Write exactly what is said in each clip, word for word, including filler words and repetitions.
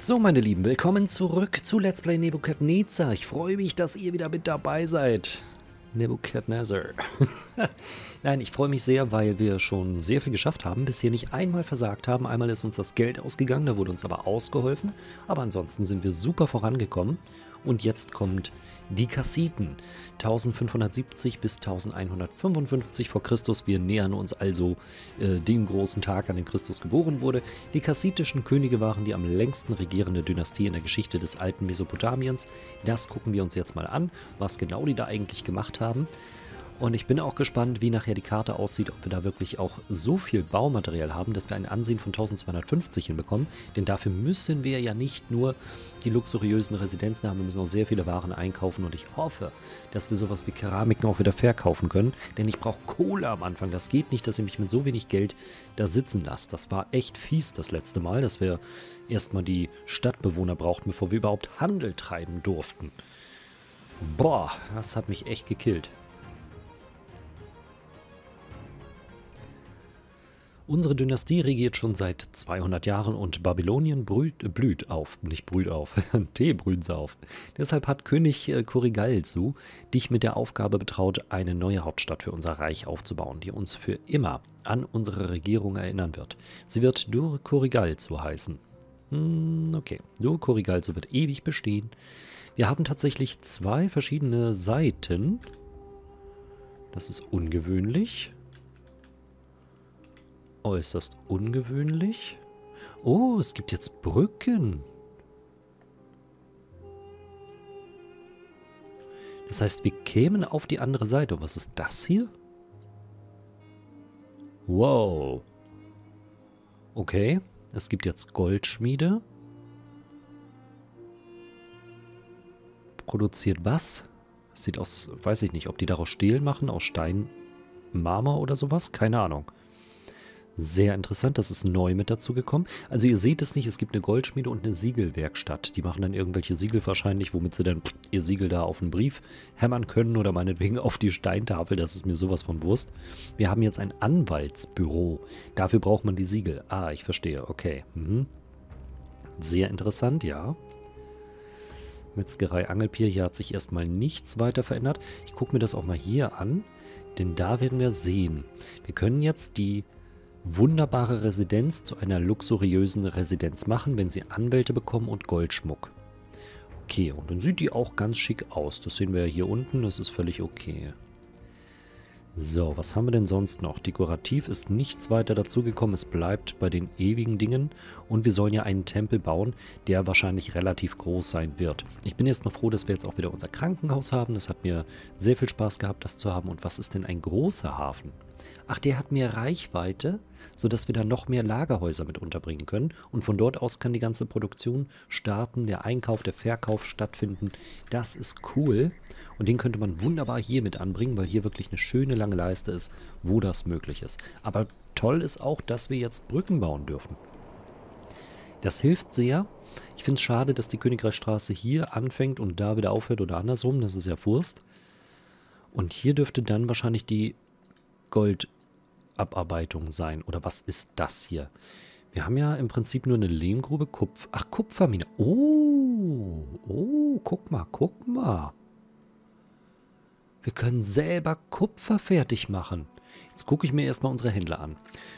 So, meine Lieben, willkommen zurück zu Let's Play Nebuchadnezzar. Ich freue mich, dass ihr wieder mit dabei seid. Nebuchadnezzar. Nein, ich freue mich sehr, weil wir schon sehr viel geschafft haben, bisher nicht einmal versagt haben. Einmal ist uns das Geld ausgegangen, da wurde uns aber ausgeholfen. Aber ansonsten sind wir super vorangekommen. Und jetzt kommt die Kassiten. eintausendfünfhundertsiebzig bis eintausendeinhundertfünfundfünfzig vor Christus. Wir nähern uns also äh, dem großen Tag, an dem Christus geboren wurde. Die kassitischen Könige waren die am längsten regierende Dynastie in der Geschichte des alten Mesopotamiens. Das gucken wir uns jetzt mal an, was genau die da eigentlich gemacht haben. Und ich bin auch gespannt, wie nachher die Karte aussieht, ob wir da wirklich auch so viel Baumaterial haben, dass wir ein Ansehen von eintausendzweihundertfünfzig hinbekommen. Denn dafür müssen wir ja nicht nur die luxuriösen Residenzen haben, wir müssen auch sehr viele Waren einkaufen. Und ich hoffe, dass wir sowas wie Keramiken auch wieder verkaufen können. Denn ich brauche Kohle am Anfang. Das geht nicht, dass ihr mich mit so wenig Geld da sitzen lasst. Das war echt fies das letzte Mal, dass wir erstmal die Stadtbewohner brauchten, bevor wir überhaupt Handel treiben durften. Boah, das hat mich echt gekillt. Unsere Dynastie regiert schon seit zweihundert Jahren und Babylonien brüht, blüht auf, nicht brüht auf, Tee brühen sie auf. Deshalb hat König äh, Kurigalzu dich mit der Aufgabe betraut, eine neue Hauptstadt für unser Reich aufzubauen, die uns für immer an unsere Regierung erinnern wird. Sie wird Dur Kurigalzu heißen. Hm, okay, Dur Kurigalzu wird ewig bestehen. Wir haben tatsächlich zwei verschiedene Seiten. Das ist ungewöhnlich. Äußerst ungewöhnlich. Oh, es gibt jetzt Brücken. Das heißt, wir kämen auf die andere Seite. Und was ist das hier? Wow. Okay, es gibt jetzt Goldschmiede. Produziert was? Das sieht aus, weiß ich nicht, ob die daraus Stahl machen, aus Stein, Marmor oder sowas. Keine Ahnung. Sehr interessant, das ist neu mit dazu gekommen. Also ihr seht es nicht, es gibt eine Goldschmiede und eine Siegelwerkstatt. Die machen dann irgendwelche Siegel wahrscheinlich, womit sie dann ihr Siegel da auf einen Brief hämmern können oder meinetwegen auf die Steintafel, das ist mir sowas von Wurst. Wir haben jetzt ein Anwaltsbüro. Dafür braucht man die Siegel. Ah, ich verstehe, okay. Mhm. Sehr interessant, ja. Metzgerei Angelpier, hier hat sich erstmal nichts weiter verändert. Ich gucke mir das auch mal hier an, denn da werden wir sehen. Wir können jetzt die wunderbare Residenz zu einer luxuriösen Residenz machen, wenn sie Anwälte bekommen und Goldschmuck. Okay, und dann sieht die auch ganz schick aus. Das sehen wir ja hier unten, das ist völlig okay. So, was haben wir denn sonst noch? Dekorativ ist nichts weiter dazugekommen, es bleibt bei den ewigen Dingen. Und wir sollen ja einen Tempel bauen, der wahrscheinlich relativ groß sein wird. Ich bin erstmal froh, dass wir jetzt auch wieder unser Krankenhaus haben. Das hat mir sehr viel Spaß gehabt, das zu haben. Und was ist denn ein großer Hafen? Ach, der hat mehr Reichweite, sodass wir da noch mehr Lagerhäuser mit unterbringen können. Und von dort aus kann die ganze Produktion starten, der Einkauf, der Verkauf stattfinden. Das ist cool. Und den könnte man wunderbar hier mit anbringen, weil hier wirklich eine schöne lange Leiste ist, wo das möglich ist. Aber toll ist auch, dass wir jetzt Brücken bauen dürfen. Das hilft sehr. Ich finde es schade, dass die Königreichstraße hier anfängt und da wieder aufhört oder andersrum. Das ist ja Wurst. Und hier dürfte dann wahrscheinlich die Goldabarbeitung sein. Oder was ist das hier? Wir haben ja im Prinzip nur eine Lehmgrube. Kupf Ach, Kupfermine. Oh, oh, guck mal, guck mal. Wir können selber Kupfer fertig machen. Jetzt gucke ich mir erstmal unsere Händler an.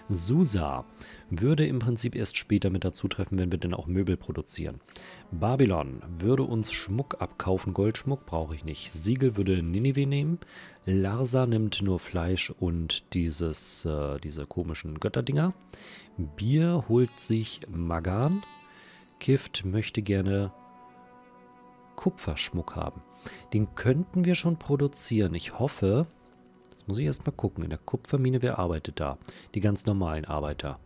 Susa würde im Prinzip erst später mit dazu treffen, wenn wir denn auch Möbel produzieren. Babylon würde uns Schmuck abkaufen. Goldschmuck brauche ich nicht. Siegel würde Niniveh nehmen. Larsa nimmt nur Fleisch und dieses, äh, diese komischen Götterdinger. Bier holt sich Magan. Kift möchte gerne Kupferschmuck haben. Den könnten wir schon produzieren. Ich hoffe, das muss ich erstmal gucken. In der Kupfermine, wer arbeitet da? Die ganz normalen Arbeiter.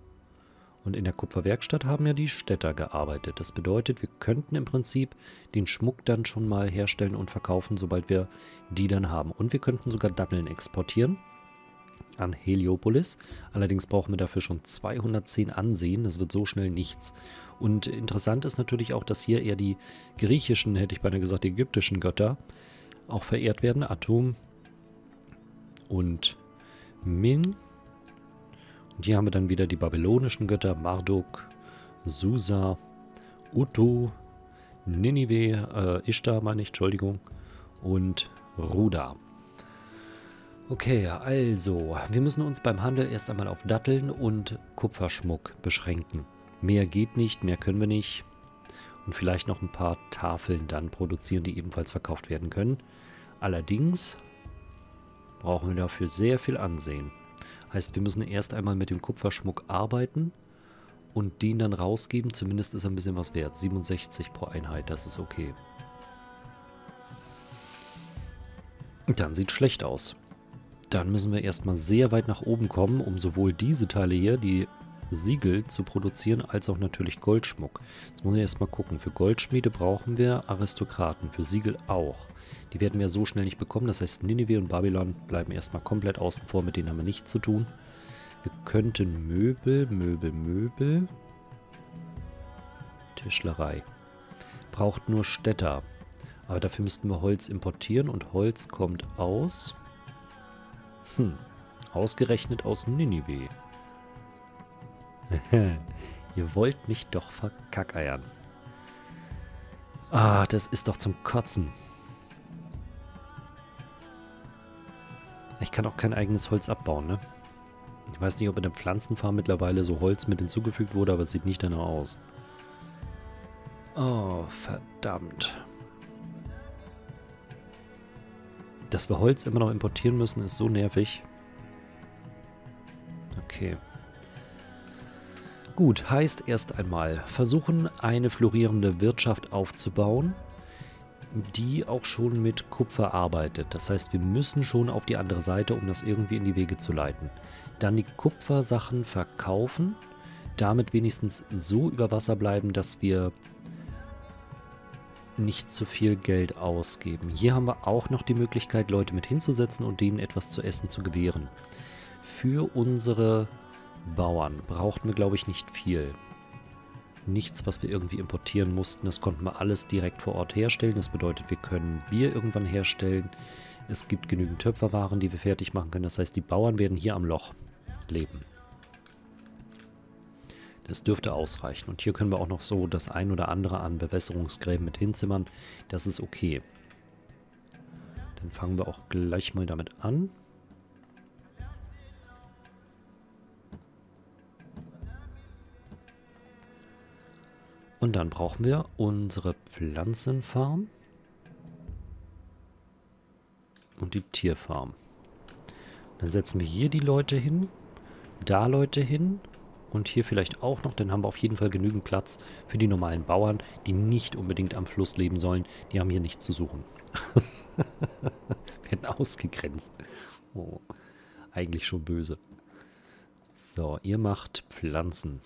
Und in der Kupferwerkstatt haben ja die Städter gearbeitet. Das bedeutet, wir könnten im Prinzip den Schmuck dann schon mal herstellen und verkaufen, sobald wir die dann haben. Und wir könnten sogar Datteln exportieren an Heliopolis. Allerdings brauchen wir dafür schon zweihundertzehn Ansehen. Das wird so schnell nichts. Und interessant ist natürlich auch, dass hier eher die griechischen, hätte ich beinahe gesagt, die ägyptischen Götter auch verehrt werden. Atum und Min. Und hier haben wir dann wieder die babylonischen Götter, Marduk, Susa Utu, Niniveh, äh, Ishtar meine ich, Entschuldigung, und Ruda. Okay, also, wir müssen uns beim Handel erst einmal auf Datteln und Kupferschmuck beschränken. Mehr geht nicht, mehr können wir nicht. Und vielleicht noch ein paar Tafeln dann produzieren, die ebenfalls verkauft werden können. Allerdings brauchen wir dafür sehr viel Ansehen. Heißt, wir müssen erst einmal mit dem Kupferschmuck arbeiten und den dann rausgeben. Zumindest ist er ein bisschen was wert. siebenundsechzig pro Einheit, das ist okay. Dann sieht es schlecht aus. Dann müssen wir erstmal sehr weit nach oben kommen, um sowohl diese Teile hier, die Siegel, zu produzieren, als auch natürlich Goldschmuck. Jetzt muss ich erstmal gucken. Für Goldschmiede brauchen wir Aristokraten, für Siegel auch. Die werden wir so schnell nicht bekommen. Das heißt, Niniveh und Babylon bleiben erstmal komplett außen vor, mit denen haben wir nichts zu tun. Wir könnten Möbel, Möbel, Möbel. Tischlerei. Braucht nur Städter. Aber dafür müssten wir Holz importieren und Holz kommt aus... Hm, ausgerechnet aus Niniveh. Ihr wollt mich doch verkackeiern. Ah, das ist doch zum Kotzen. Ich kann auch kein eigenes Holz abbauen, ne? Ich weiß nicht, ob in der Pflanzenfarm mittlerweile so Holz mit hinzugefügt wurde, aber es sieht nicht danach aus. Oh, verdammt. Dass wir Holz immer noch importieren müssen, ist so nervig. Okay. Gut, heißt erst einmal versuchen, eine florierende Wirtschaft aufzubauen, die auch schon mit Kupfer arbeitet. Das heißt, wir müssen schon auf die andere Seite, um das irgendwie in die Wege zu leiten. Dann die Kupfersachen verkaufen, damit wenigstens so über Wasser bleiben, dass wir nicht zu viel Geld ausgeben. Hier haben wir auch noch die Möglichkeit, Leute mit hinzusetzen und denen etwas zu essen zu gewähren. Für unsere... Bauern brauchten wir, glaube ich, nicht viel. Nichts, was wir irgendwie importieren mussten. Das konnten wir alles direkt vor Ort herstellen. Das bedeutet, wir können Bier irgendwann herstellen. Es gibt genügend Töpferwaren, die wir fertig machen können. Das heißt, die Bauern werden hier am Loch leben. Das dürfte ausreichen. Und hier können wir auch noch so das ein oder andere an Bewässerungsgräben mit hinzimmern. Das ist okay. Dann fangen wir auch gleich mal damit an. Und dann brauchen wir unsere Pflanzenfarm und die Tierfarm. Dann setzen wir hier die Leute hin, da Leute hin und hier vielleicht auch noch. Dann haben wir auf jeden Fall genügend Platz für die normalen Bauern, die nicht unbedingt am Fluss leben sollen. Die haben hier nichts zu suchen. Werden ausgegrenzt. Oh, eigentlich schon böse. So, ihr macht Pflanzen.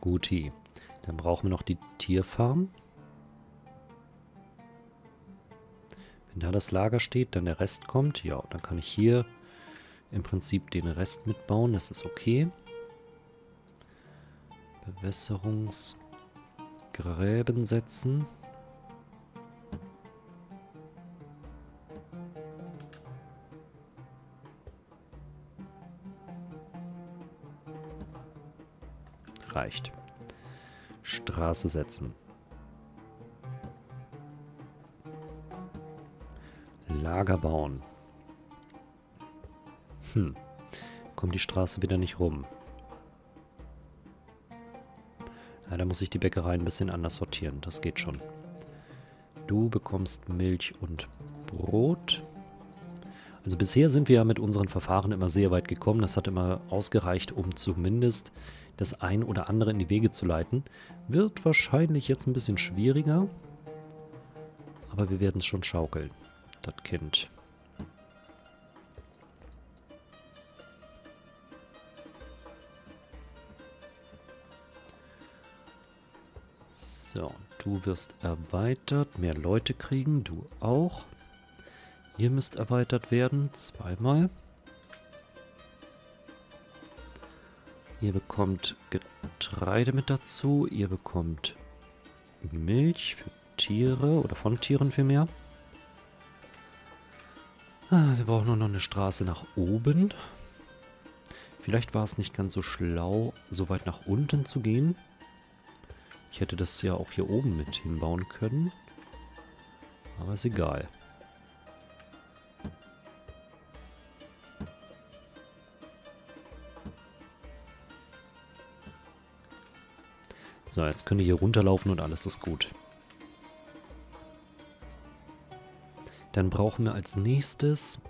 Guti. Dann brauchen wir noch die Tierfarm. Wenn da das Lager steht, dann der Rest kommt. Ja, dann kann ich hier im Prinzip den Rest mitbauen. Das ist okay. Bewässerungsgräben setzen. Reicht. Straße setzen. Lager bauen. Hm. Kommt die Straße wieder nicht rum. Ja, da muss ich die Bäckerei ein bisschen anders sortieren. Das geht schon. Du bekommst Milch und Brot. Also bisher sind wir ja mit unseren Verfahren immer sehr weit gekommen. Das hat immer ausgereicht, um zumindest das ein oder andere in die Wege zu leiten. Wird wahrscheinlich jetzt ein bisschen schwieriger. Aber wir werden es schon schaukeln, das Kind. So, du wirst erweitert. Mehr Leute kriegen, du auch. Ihr müsst erweitert werden, zweimal. Ihr bekommt Getreide mit dazu, ihr bekommt Milch für Tiere oder von Tieren vielmehr. Wir brauchen nur noch eine Straße nach oben. Vielleicht war es nicht ganz so schlau, so weit nach unten zu gehen. Ich hätte das ja auch hier oben mit hinbauen können. Aber ist egal. So, jetzt könnt ihr hier runterlaufen und alles ist gut. Dann brauchen wir als nächstes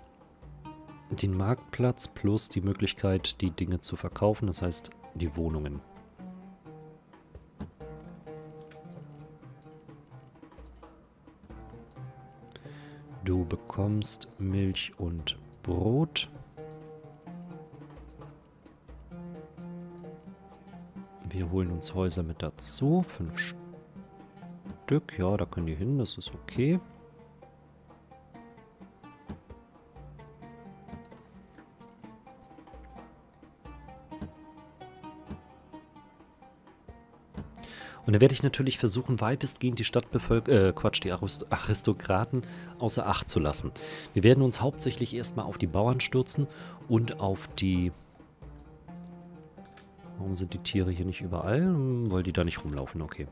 den Marktplatz plus die Möglichkeit, die Dinge zu verkaufen, das heißt die Wohnungen. Du bekommst Milch und Brot. Wir holen uns Häuser mit dazu. Fünf Stück. Ja, da können die hin. Das ist okay. Und da werde ich natürlich versuchen, weitestgehend die Stadtbevölkerung, äh, Quatsch, die Aristokraten außer Acht zu lassen. Wir werden uns hauptsächlich erstmal auf die Bauern stürzen und auf die... Warum sind die Tiere hier nicht überall? Weil die da nicht rumlaufen, okay.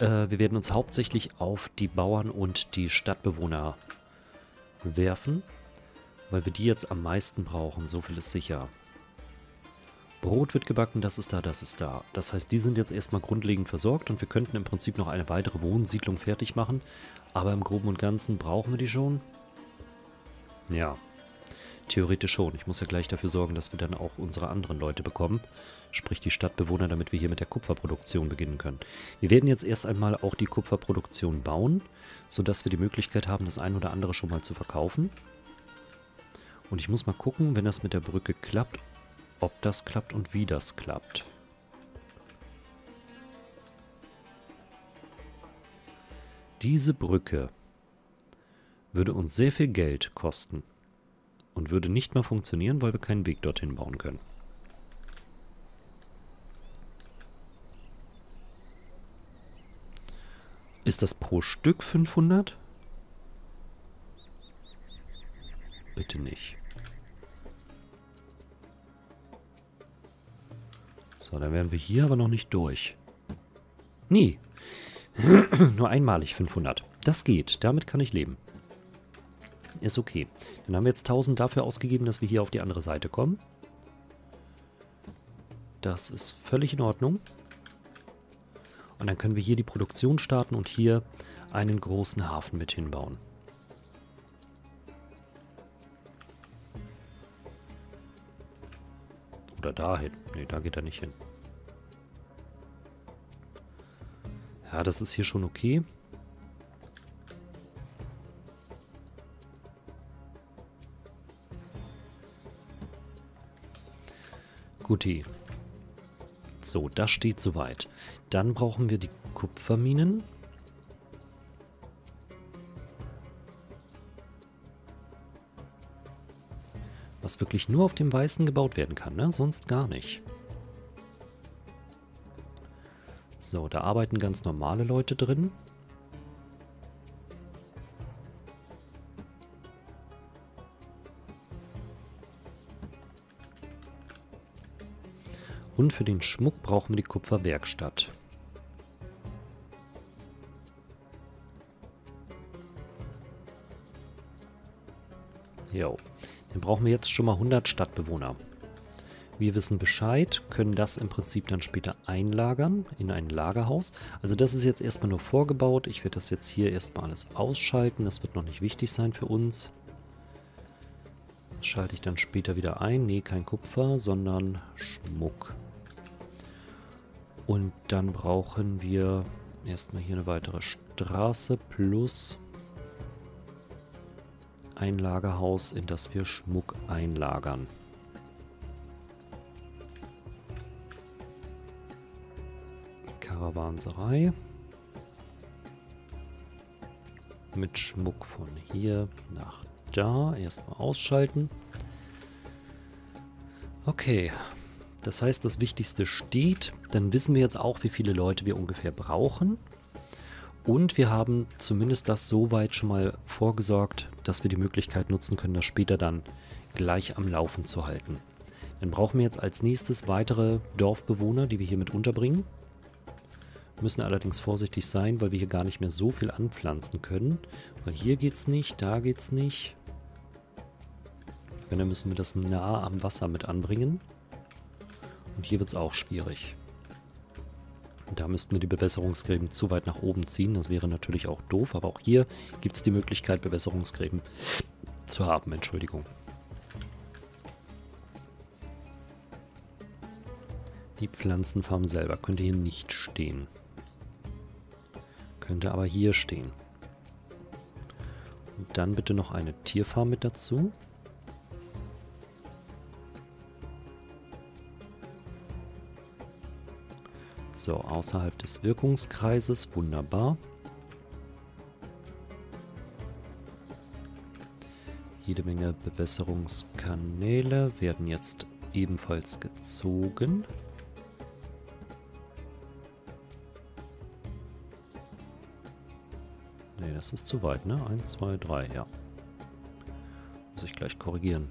Äh, wir werden uns hauptsächlich auf die Bauern und die Stadtbewohner werfen, weil wir die jetzt am meisten brauchen, so viel ist sicher. Brot wird gebacken, das ist da, das ist da. Das heißt, die sind jetzt erstmal grundlegend versorgt und wir könnten im Prinzip noch eine weitere Wohnsiedlung fertig machen, aber im Groben und Ganzen brauchen wir die schon. Ja. Theoretisch schon. Ich muss ja gleich dafür sorgen, dass wir dann auch unsere anderen Leute bekommen, sprich die Stadtbewohner, damit wir hier mit der Kupferproduktion beginnen können. Wir werden jetzt erst einmal auch die Kupferproduktion bauen, sodass wir die Möglichkeit haben, das ein oder andere schon mal zu verkaufen. Und ich muss mal gucken, wenn das mit der Brücke klappt, ob das klappt und wie das klappt. Diese Brücke würde uns sehr viel Geld kosten. Und würde nicht mal funktionieren, weil wir keinen Weg dorthin bauen können. Ist das pro Stück fünfhundert? Bitte nicht. So, dann wären wir hier aber noch nicht durch. Nie. Nur einmalig fünfhundert. Das geht. Damit kann ich leben. Ist okay. Dann haben wir jetzt tausend dafür ausgegeben, dass wir hier auf die andere Seite kommen. Das ist völlig in Ordnung. Und dann können wir hier die Produktion starten und hier einen großen Hafen mit hinbauen. Oder dahin. Ne, da geht er nicht hin. Ja, das ist hier schon okay. Guti. So, das steht soweit. Dann brauchen wir die Kupferminen. Was wirklich nur auf dem Weißen gebaut werden kann, ne? Sonst gar nicht. So, da arbeiten ganz normale Leute drin. Und für den Schmuck brauchen wir die Kupferwerkstatt. Jo. Dann brauchen wir jetzt schon mal hundert Stadtbewohner. Wir wissen Bescheid, können das im Prinzip dann später einlagern in ein Lagerhaus. Also das ist jetzt erstmal nur vorgebaut. Ich werde das jetzt hier erstmal alles ausschalten. Das wird noch nicht wichtig sein für uns. Das schalte ich dann später wieder ein. Nee, kein Kupfer, sondern Schmuck. Und dann brauchen wir erstmal hier eine weitere Straße plus ein Lagerhaus, in das wir Schmuck einlagern. Karawanserei. Mit Schmuck von hier nach da. Erstmal ausschalten. Okay. Das heißt, das Wichtigste steht. Dann wissen wir jetzt auch, wie viele Leute wir ungefähr brauchen. Und wir haben zumindest das soweit schon mal vorgesorgt, dass wir die Möglichkeit nutzen können, das später dann gleich am Laufen zu halten. Dann brauchen wir jetzt als nächstes weitere Dorfbewohner, die wir hier mit unterbringen. Müssen allerdings vorsichtig sein, weil wir hier gar nicht mehr so viel anpflanzen können. Weil hier geht's nicht, da geht's nicht. Wenn, dann müssen wir das nah am Wasser mit anbringen. Und hier wird es auch schwierig. Da müssten wir die Bewässerungsgräben zu weit nach oben ziehen. Das wäre natürlich auch doof, aber auch hier gibt es die Möglichkeit, Bewässerungsgräben zu haben. Entschuldigung. Die Pflanzenfarm selber könnte hier nicht stehen. Könnte aber hier stehen. Und dann bitte noch eine Tierfarm mit dazu. So, außerhalb des Wirkungskreises. Wunderbar. Jede Menge Bewässerungskanäle werden jetzt ebenfalls gezogen. Ne, das ist zu weit, ne? eins, zwei, drei, ja. Muss ich gleich korrigieren.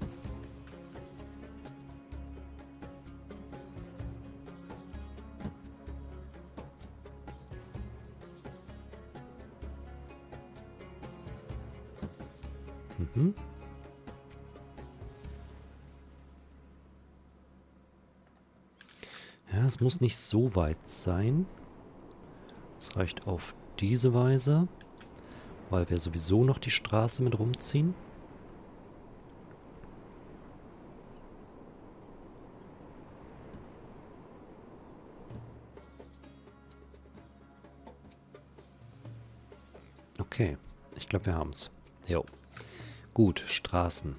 Ja, es muss nicht so weit sein. Es reicht auf diese Weise, weil wir sowieso noch die Straße mit rumziehen. Okay, ich glaube, wir haben es. Jo. Gut, Straßen.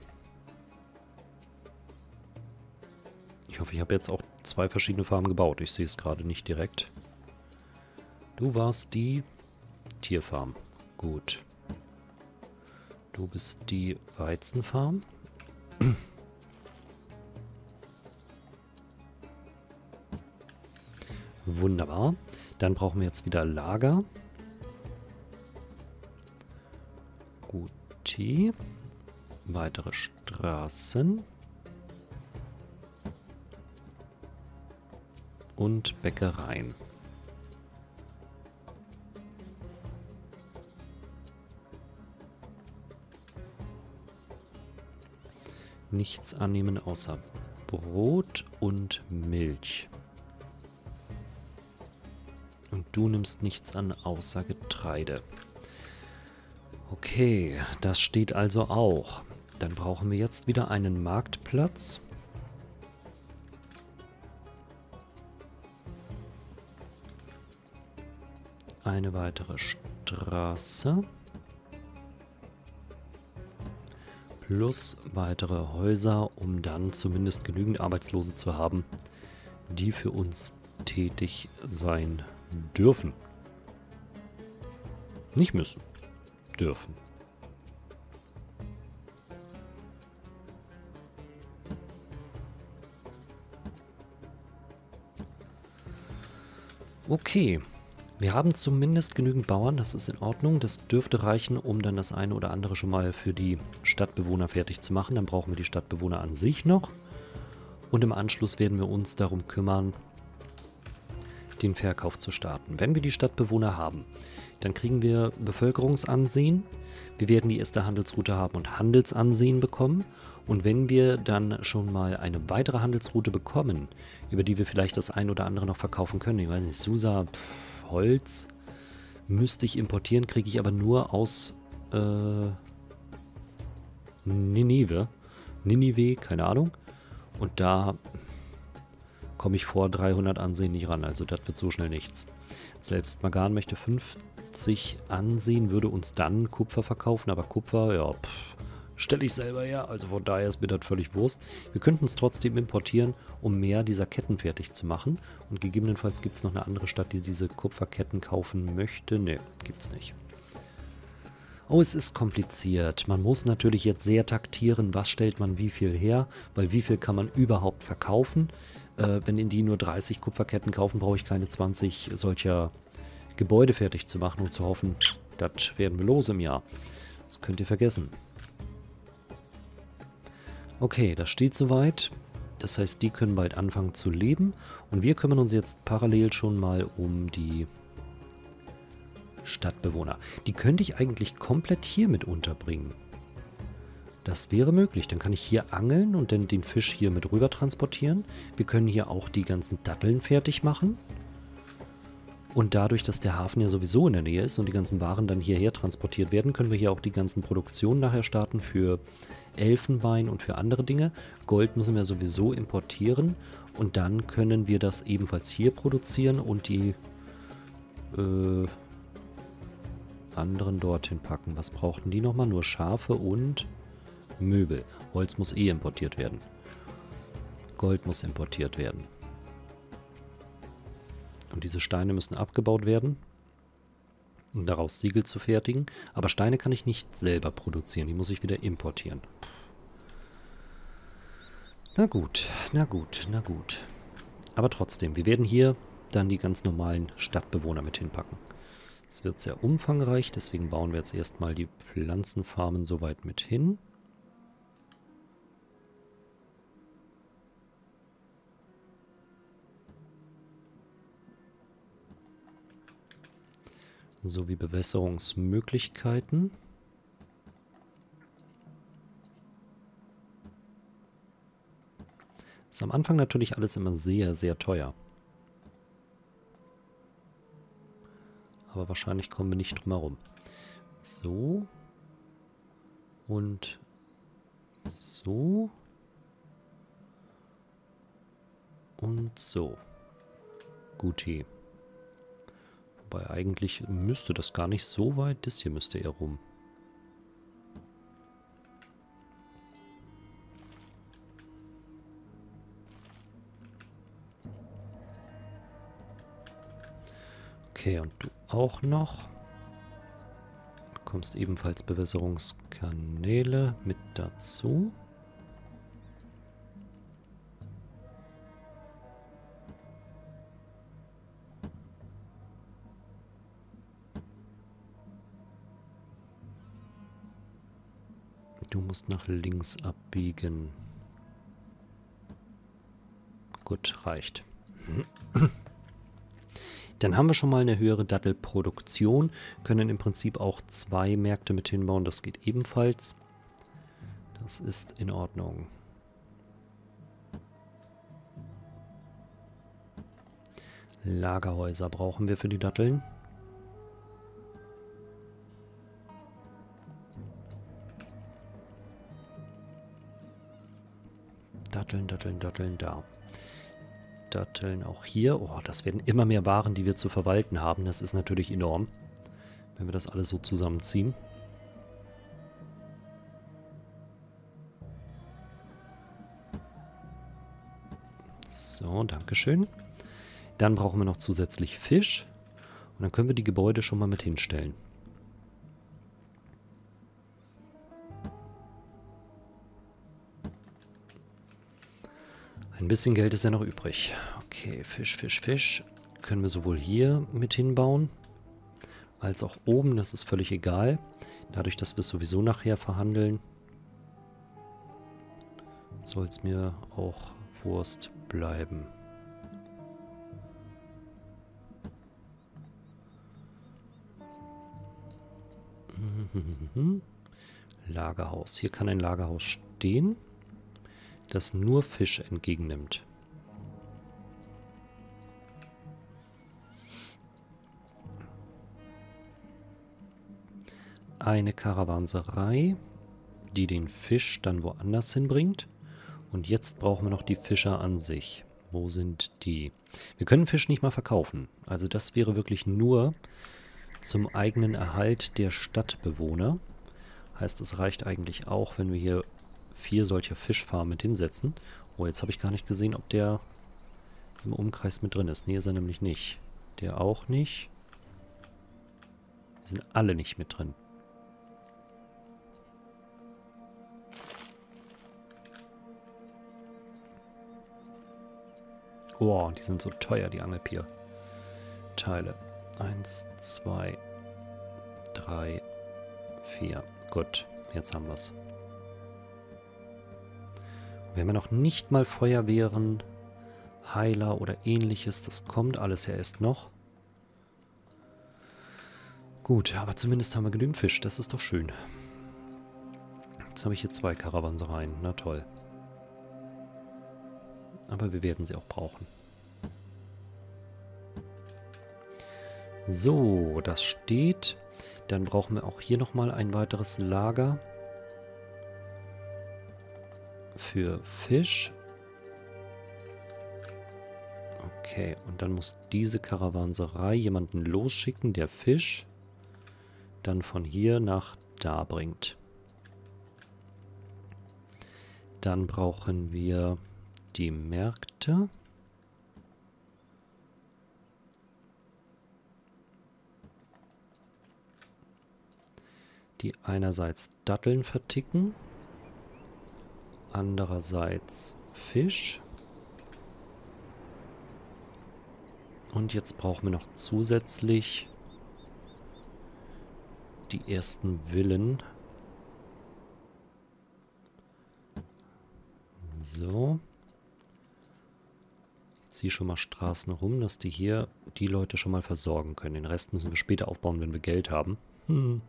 Ich hoffe, ich habe jetzt auch zwei verschiedene Farmen gebaut. Ich sehe es gerade nicht direkt. Du warst die Tierfarm. Gut. Du bist die Weizenfarm. Wunderbar. Dann brauchen wir jetzt wieder Lager. Gut. Weitere Straßen. Und Bäckereien. Nichts annehmen außer Brot und Milch. Und du nimmst nichts an außer Getreide. Okay, das steht also auch. Dann brauchen wir jetzt wieder einen Marktplatz. Eine weitere Straße. Plus weitere Häuser, um dann zumindest genügend Arbeitslose zu haben, die für uns tätig sein dürfen. Nicht müssen. Dürfen. Okay. Wir haben zumindest genügend Bauern, das ist in Ordnung. Das dürfte reichen, um dann das eine oder andere schon mal für die Stadtbewohner fertig zu machen. Dann brauchen wir die Stadtbewohner an sich noch. Und im Anschluss werden wir uns darum kümmern, den Verkauf zu starten. Wenn wir die Stadtbewohner haben, dann kriegen wir Bevölkerungsansehen. Wir werden die erste Handelsroute haben und Handelsansehen bekommen. Und wenn wir dann schon mal eine weitere Handelsroute bekommen, über die wir vielleicht das ein oder andere noch verkaufen können, ich weiß nicht, Susa, pff, Holz, müsste ich importieren, kriege ich aber nur aus äh, Niniveh. Niniveh, keine Ahnung. Und da komme ich vor dreihundert Ansehen nicht ran, also das wird so schnell nichts. Selbst Magan möchte fünfzig Ansehen, würde uns dann Kupfer verkaufen, aber Kupfer, ja, stelle ich selber her, also von daher ist mir das völlig Wurst. Wir könnten es trotzdem importieren, um mehr dieser Ketten fertig zu machen. Und gegebenenfalls gibt es noch eine andere Stadt, die diese Kupferketten kaufen möchte. Ne, gibt es nicht. Oh, es ist kompliziert. Man muss natürlich jetzt sehr taktieren, was stellt man wie viel her, weil wie viel kann man überhaupt verkaufen. Äh, wenn in die nur dreißig Kupferketten kaufen, brauche ich keine zwanzig solcher Gebäude fertig zu machen und zu hoffen, das werden wir los im Jahr. Das könnt ihr vergessen. Okay, das steht soweit. Das heißt, die können bald anfangen zu leben. Und wir kümmern uns jetzt parallel schon mal um die Stadtbewohner. Die könnte ich eigentlich komplett hier mit unterbringen. Das wäre möglich. Dann kann ich hier angeln und dann den Fisch hier mit rüber transportieren. Wir können hier auch die ganzen Datteln fertig machen. Und dadurch, dass der Hafen ja sowieso in der Nähe ist und die ganzen Waren dann hierher transportiert werden, können wir hier auch die ganzen Produktionen nachher starten für Elfenbein und für andere Dinge. Gold müssen wir sowieso importieren und dann können wir das ebenfalls hier produzieren und die äh, anderen dorthin packen. Was brauchten die nochmal? Nur Schafe und Möbel. Holz muss eh importiert werden. Gold muss importiert werden. Und diese Steine müssen abgebaut werden, um daraus Siegel zu fertigen. Aber Steine kann ich nicht selber produzieren, die muss ich wieder importieren. Na gut, na gut, na gut. Aber trotzdem, wir werden hier dann die ganz normalen Stadtbewohner mit hinpacken. Es wird sehr umfangreich, deswegen bauen wir jetzt erstmal die Pflanzenfarmen soweit mit hin. Sowie Bewässerungsmöglichkeiten. Ist am Anfang natürlich alles immer sehr, sehr teuer. Aber wahrscheinlich kommen wir nicht drum herum. So. Und so. Und so. Guti. Weil eigentlich müsste das gar nicht so weit, das hier müsste eher rum. Okay, und du auch noch. Du bekommst ebenfalls Bewässerungskanäle mit dazu. Du musst nach links abbiegen. Gut, reicht. Dann haben wir schon mal eine höhere Dattelproduktion. Können im Prinzip auch zwei Märkte mit hinbauen. Das geht ebenfalls. Das ist in Ordnung. Lagerhäuser brauchen wir für die Datteln. Datteln, Datteln, Datteln, da. Datteln auch hier. Oh, das werden immer mehr Waren, die wir zu verwalten haben. Das ist natürlich enorm, wenn wir das alles so zusammenziehen. So, dankeschön. Dann brauchen wir noch zusätzlich Fisch. Und dann können wir die Gebäude schon mal mit hinstellen. Ein bisschen Geld ist ja noch übrig. Okay, Fisch, Fisch, Fisch. Können wir sowohl hier mit hinbauen, als auch oben. Das ist völlig egal. Dadurch, dass wir es sowieso nachher verhandeln, soll es mir auch Wurst bleiben. Lagerhaus. Hier kann ein Lagerhaus stehen, das nur Fisch entgegennimmt. Eine Karawanserei, die den Fisch dann woanders hinbringt. Und jetzt brauchen wir noch die Fischer an sich. Wo sind die? Wir können Fisch nicht mal verkaufen. Also das wäre wirklich nur zum eigenen Erhalt der Stadtbewohner. Heißt, es reicht eigentlich auch, wenn wir hier vier solcher Fischfarmen mit hinsetzen. Oh, jetzt habe ich gar nicht gesehen, ob der im Umkreis mit drin ist. Nee, ist er nämlich nicht. Der auch nicht. Die sind alle nicht mit drin. Oh, die sind so teuer, die Angelpier-Teile. Eins, zwei, drei, vier. Gut, jetzt haben wir es. Wir haben ja noch nicht mal Feuerwehren, Heiler oder ähnliches. Das kommt alles ja erst noch. Gut, aber zumindest haben wir genügend Fisch. Das ist doch schön. Jetzt habe ich hier zwei Karawansereien. Na toll. Aber wir werden sie auch brauchen. So, das steht. Dann brauchen wir auch hier nochmal ein weiteres Lager für Fisch. Okay, und dann muss diese Karawanserei jemanden losschicken, der Fisch dann von hier nach da bringt. Dann brauchen wir die Märkte. Die einerseits Datteln verticken, andererseits Fisch. Und jetzt brauchen wir noch zusätzlich die ersten Villen. So. Ich ziehe schon mal Straßen rum, dass die hier die Leute schon mal versorgen können. Den Rest müssen wir später aufbauen, wenn wir Geld haben. Hm.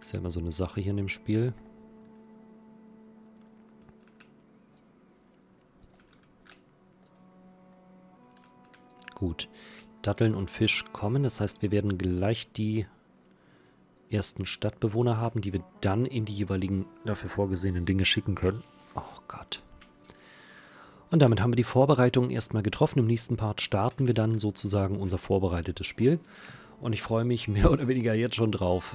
Ist ja immer so eine Sache hier in dem Spiel. Gut. Datteln und Fisch kommen. Das heißt, wir werden gleich die ersten Stadtbewohner haben, die wir dann in die jeweiligen dafür vorgesehenen Dinge schicken können. Oh Gott. Und damit haben wir die Vorbereitungen erstmal getroffen. Im nächsten Part starten wir dann sozusagen unser vorbereitetes Spiel. Und ich freue mich mehr oder weniger jetzt schon drauf,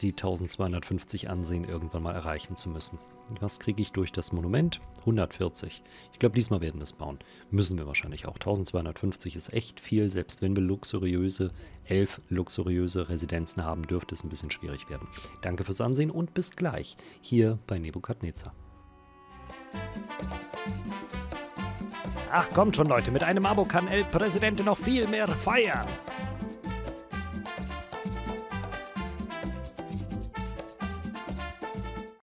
die zwölfhundertfünfzig Ansehen irgendwann mal erreichen zu müssen. Was kriege ich durch das Monument? hundertvierzig. Ich glaube, diesmal werden wir es bauen. Müssen wir wahrscheinlich auch. zwölfhundertfünfzig ist echt viel. Selbst wenn wir luxuriöse, elf luxuriöse Residenzen haben, dürfte es ein bisschen schwierig werden. Danke fürs Ansehen und bis gleich hier bei Nebuchadnezzar. Ach kommt schon Leute, mit einem Abo kann El Presidente noch viel mehr feiern.